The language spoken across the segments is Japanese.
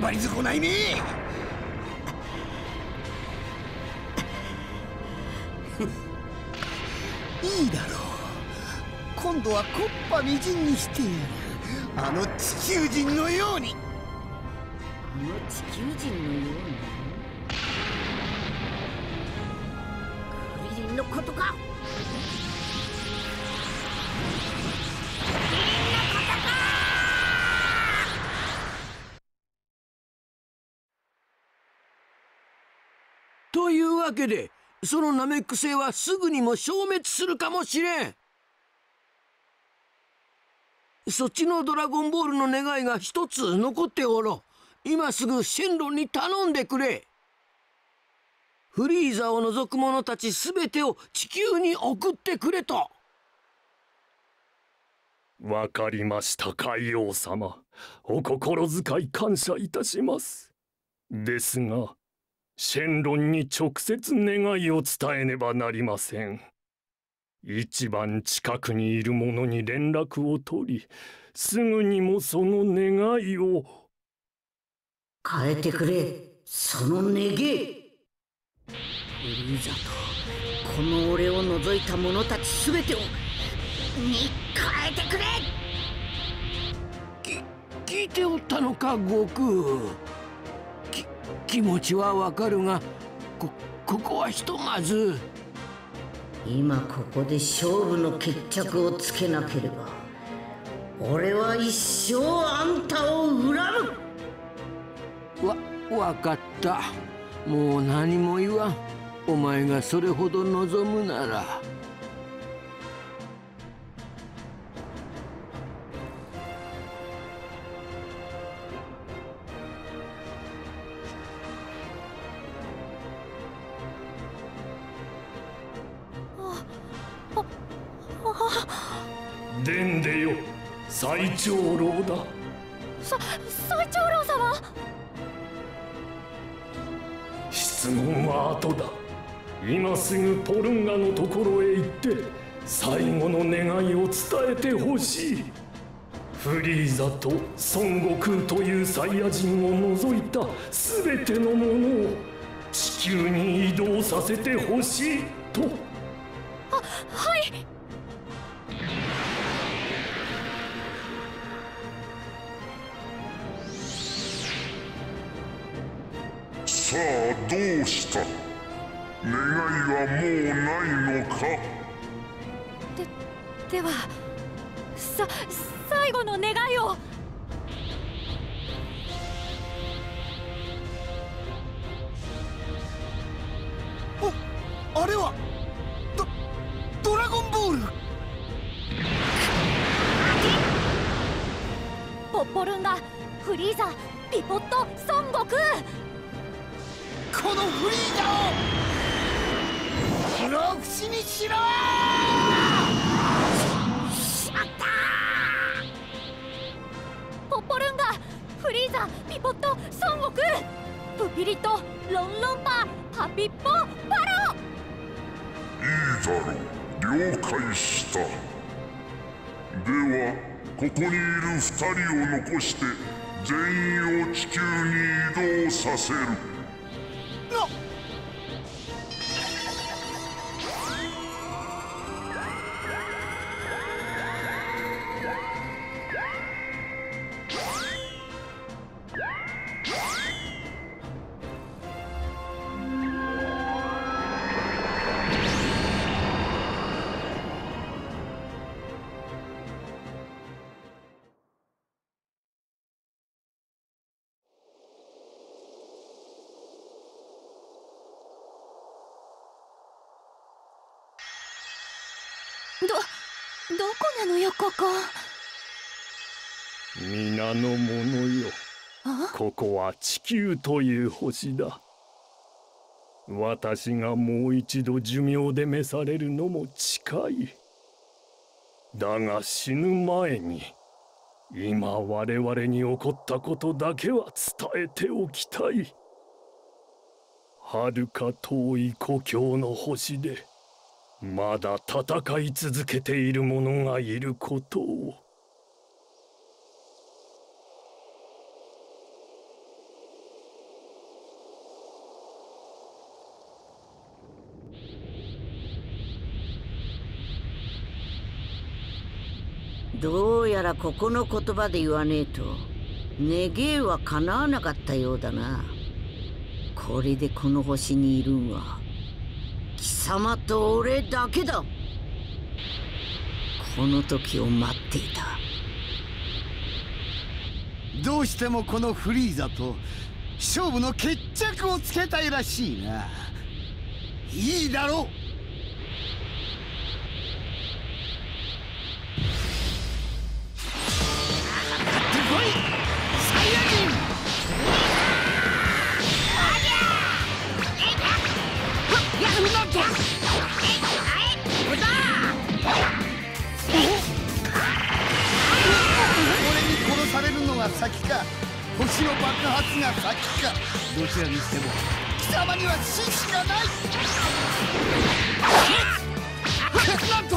ばり損ないめ。いいだろう。今度は木っ端みじんにしてやる。あの地球人のように。あの地球人のように。クリリンのことか。というわけで、そのナメック星はすぐにも消滅するかもしれん。そっちのドラゴンボールの願いが一つ残っておろう。今すぐシェンロンに頼んでくれ。フリーザを除く者たちすべてを地球に送ってくれと。わかりました、海王様。お心遣い感謝いたします。ですが、シェンロンに直接願いを伝えねばなりません。一番近くにいる者に連絡を取り、すぐにもその願いを。変えてくれ、その願い。フリーザとこの俺を除いた者たちすべてをに変えてくれ。聞いておったのか、悟空。気持ちはわかるが、ここはひとまず。今ここで勝負の決着をつけなければ、俺は一生あんたを恨む。わかった。もう何も言わん。お前がそれほど望むなら。でんでよ、最長老だ。最長老様。質問は後だ。今すぐポルンガのところへ行って最後の願いを伝えてほしい。フリーザと孫悟空というサイヤ人を除いた全てのものを地球に移動させてほしいと。はい。さあどうした？願いはもうないのか？では最後の願いを。あれはドラゴンボール。ポルンガ、フリーザ、ピポット、孫悟空。このフリーザを黒口にしろー。しまった。ポルンガ、フリーザ、ピポット、孫悟空、プピリとロンロンパ、パピッポ、パロ。いいだろう、了解した。ではここにいる2人を残して全員を地球に移動させる。どこなのよ、ここ。皆の者よ、ここは地球という星だ。私がもう一度寿命で召されるのも近い。だが死ぬ前に今我々に起こったことだけは伝えておきたい。はるか遠い故郷の星でまだ戦い続けている者がいることを。どうやらここの言葉で言わねえと願えは叶わなかったようだな。これでこの星にいるんは貴様と俺だけだ。この時を待っていた。どうしてもこのフリーザと勝負の決着をつけたいらしいな。いいだろう。先か星の爆発が先か、どちらにしても貴様には死しかない。なん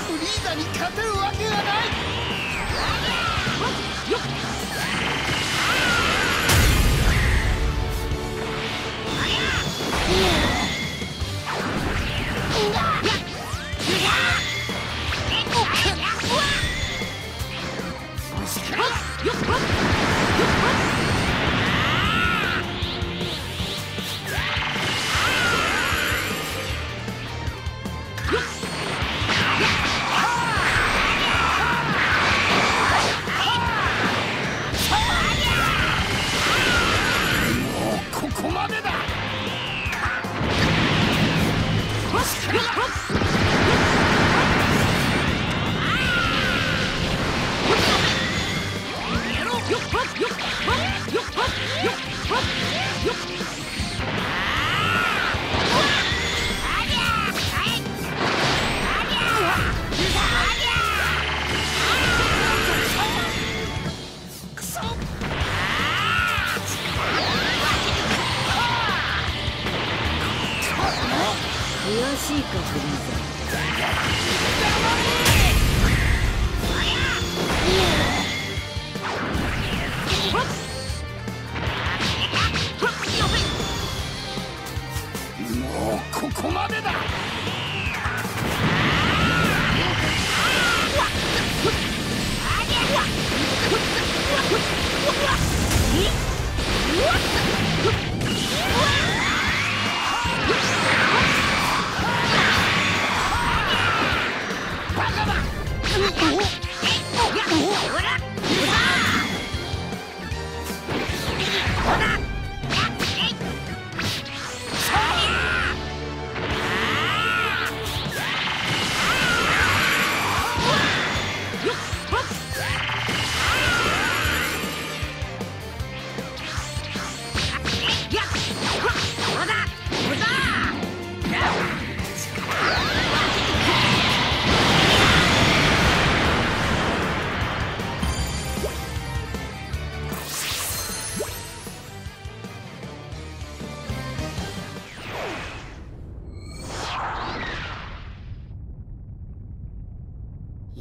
とに勝てるわけがない。よっ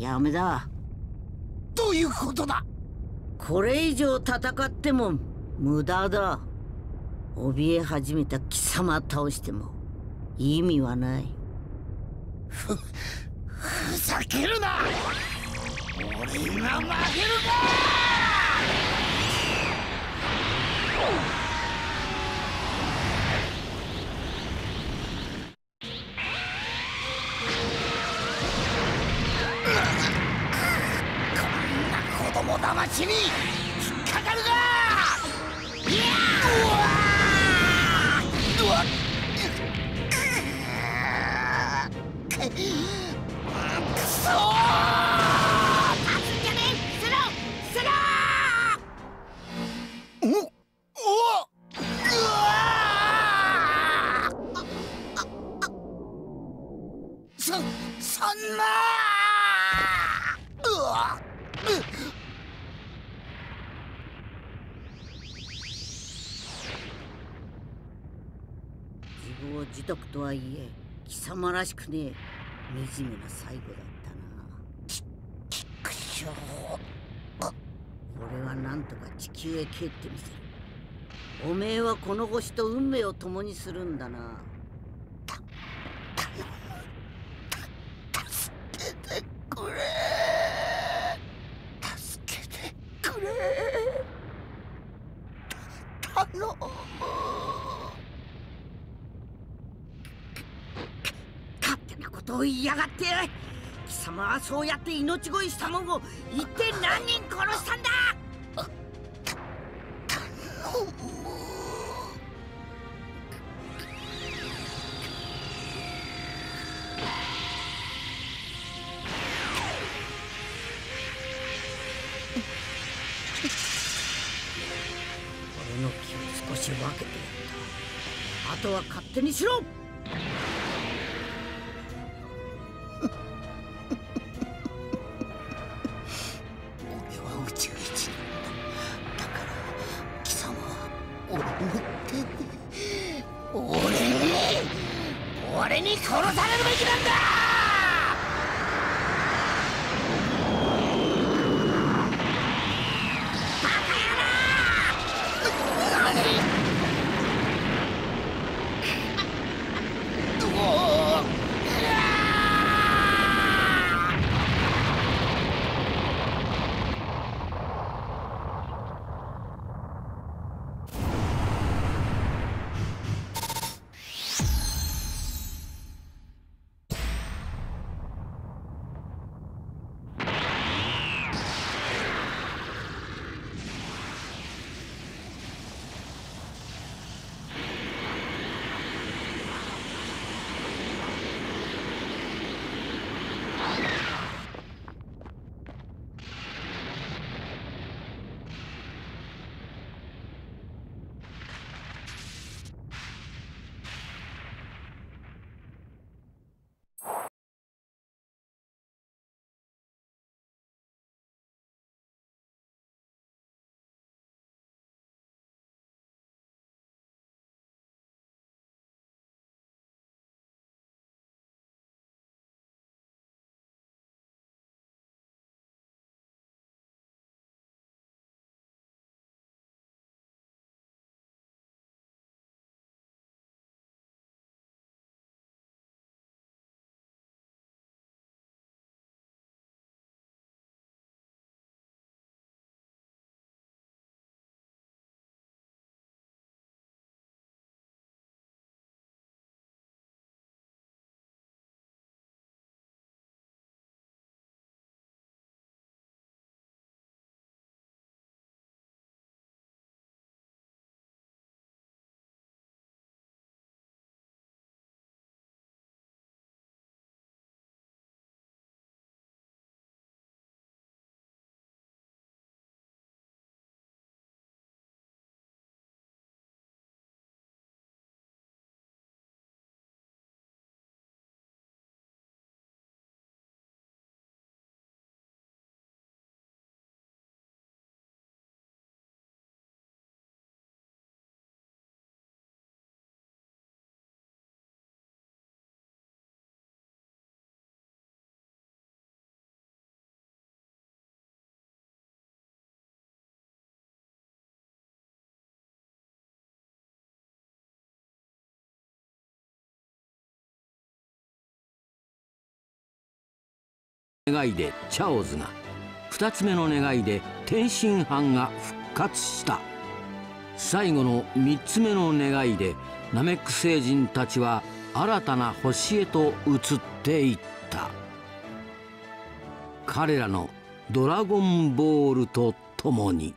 ダメだ。どういうことだ。これ以上戦っても無駄だ。怯え始めた貴様倒しても意味はない。ふざけるな。俺が負けるか。魂に引っかかるな。いやうわうわくそー。パスじゃねえ。スロースロー。おおうわそんなうわを自宅とはいえ、貴様らしくねえ惨めな最後だったな。くしょう。俺はなんとか地球へ帰ってみせる。おめえはこの星と運命を共にするんだな。貴様はそうやって命乞いしたもんを一体何人殺したんだ。俺の気を少し分けてやった。あとは勝手にしろ。願いでチャオズが、2つ目の願いで天津飯が復活した。最後の3つ目の願いでナメック星人たちは新たな星へと移っていった。彼らのドラゴンボールとともに。